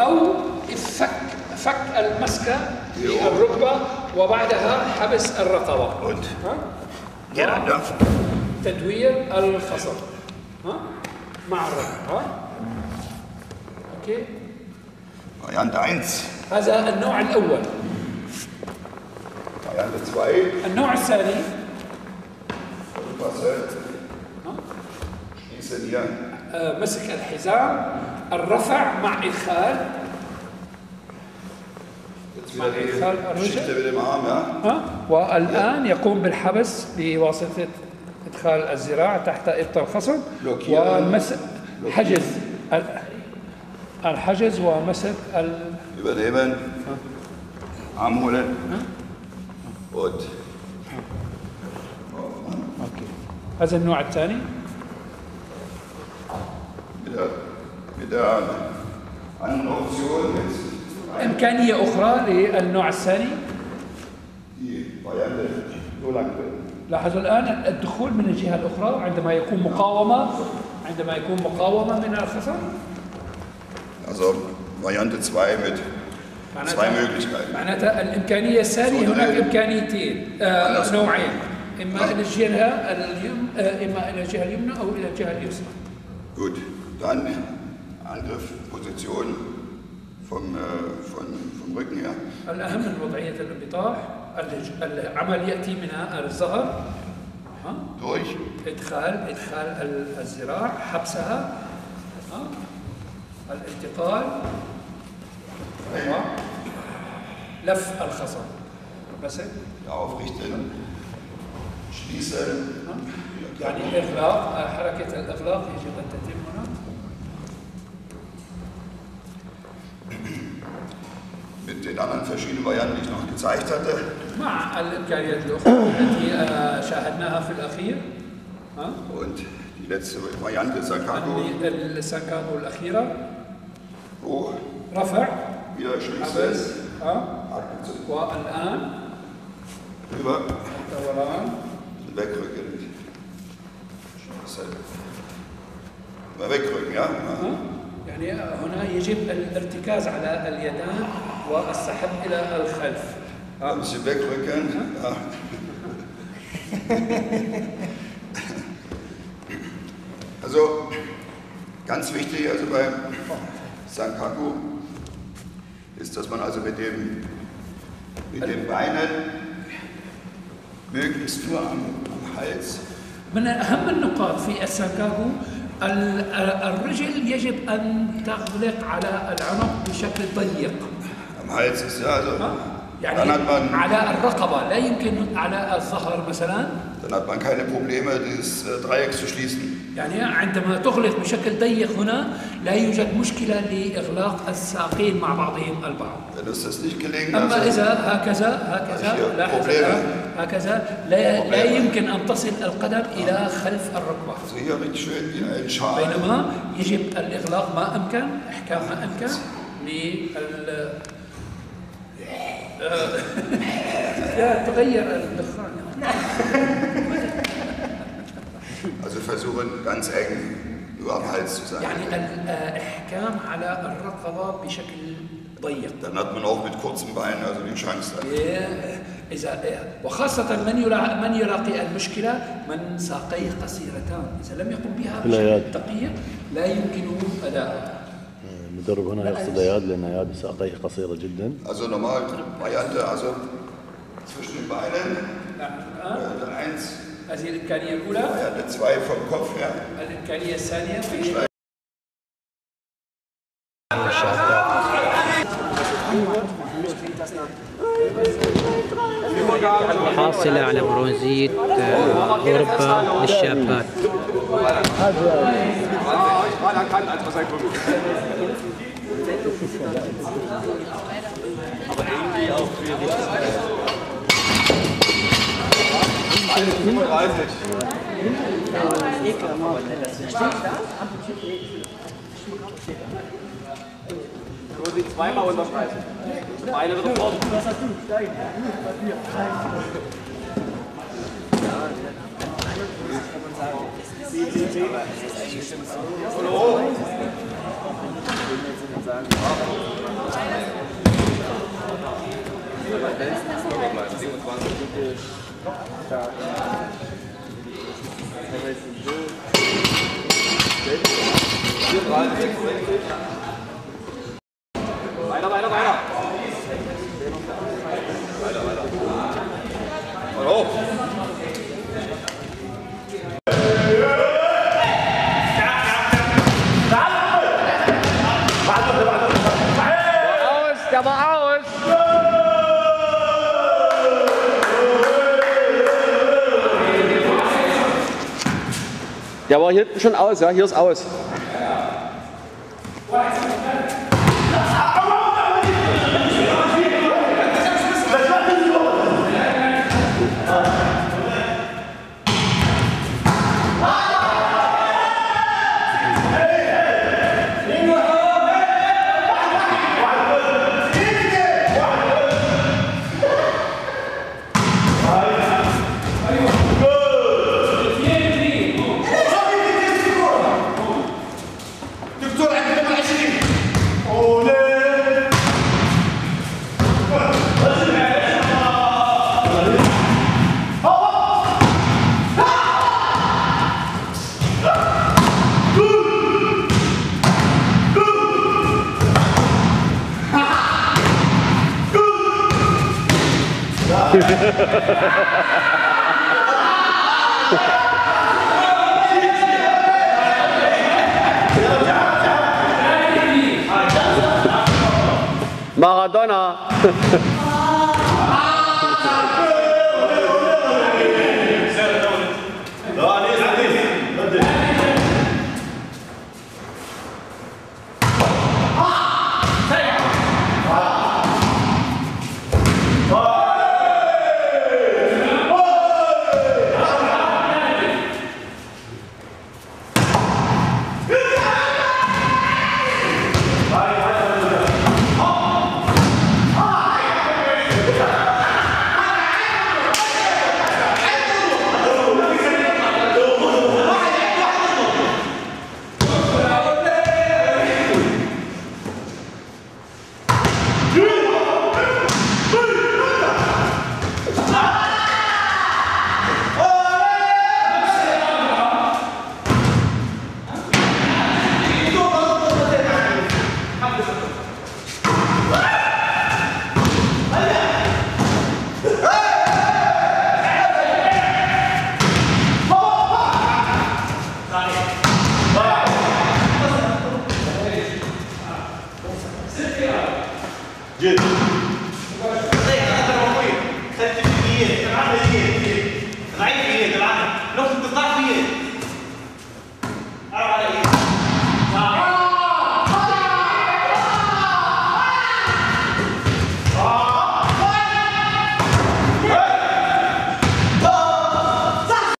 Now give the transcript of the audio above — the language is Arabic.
أو فك المسكة في الركبة وبعدها حبس الرقبة. تدوير الخصر مع الرقبة. أوكي. هذا النوع الأول. النوع الثاني. مسك الحزام، الرفع مع إدخال. والآن يقوم بالحبس بواسطة إدخال الذراع تحت إبط الخصر ومسك الحجز ومسك ال. هذا النوع الثاني. إمكانية أخرى للنوع الثاني. لاحظوا الآن الدخول من الجهة الأخرى عندما يكون مقاومة، من الخصر. Also Variante 2 mit zwei Möglichkeiten. معناتها الإمكانية الثانية هناك إمكانيتين، نوعين، إما إلى الجهة اليمنى أو إلى الجهة اليسرى. Gut, dann Angriff, Position vom Rücken her. الأهم من وضعية الانبطاح، العمل يأتي من الظهر. Durch. إدخال الذراع، حبسها. الانتقال، لف الخصر، مسك، aufrichten، schließen، يعني إغلاق، حركة الإغلاق يجب أن تتم هنا. Mit den anderen verschiedenen Varianten, die ich noch gezeigt hatte. مع الإمكانيات الأخرى التي شاهدناها في الأخير. Und die letzte Variante Sakako. Sakako الأخيرة. رفع حبس والآن الدوران يعني هنا يجب الارتكاز على اليدان والسحب إلى الخلف. Also ganz wichtig also beim Sankaku ist, dass man also mit den Beinen möglichst nur am Hals. من أهم النقاط في السانكاكو الرجل يجب أن تغلق على العنق بشكل ضيق. Am Hals ist ja also. يعني على الرقبة، لا يمكن على الظهر مثلا. Dann hat man keine Probleme, dieses Dreieck zu schließen. يعني عندما تغلق بشكل ضيق هنا لا يوجد مشكلة لإغلاق الساقين مع بعضهم البعض. أما إذا هكذا لا يمكن أن تصل القدم إلى خلف الركبة. بينما يجب الإغلاق ما أمكن، إحكام ما أمكن لل. لا تغير الدخان. Also versuchen ganz eng nur am Hals zu sein. يعني الإحكام على الرقبة بشكل ضيق. Dann hat man auch mit kurzen Beinen also die Chance. إذا وخاصة من يلاقي المشكلة من ساقيه قصيرتان، إذا لم يقم بها بشكل دقيق لا يمكن أداءها. المدرب هنا يقصد أياد لأن أياد ساقيه قصيرة جدا. Also normal Variante also zwischen den Beinen. Eins. هذه الإمكانية الأولى. الإمكانية الثانية في. حاصلة على برونزية أوروبا للشابات. Nur sie zweimal unterschreiben. Eine wird raus. Der war hier hinten schon aus, ja, hier ist aus. Maradona.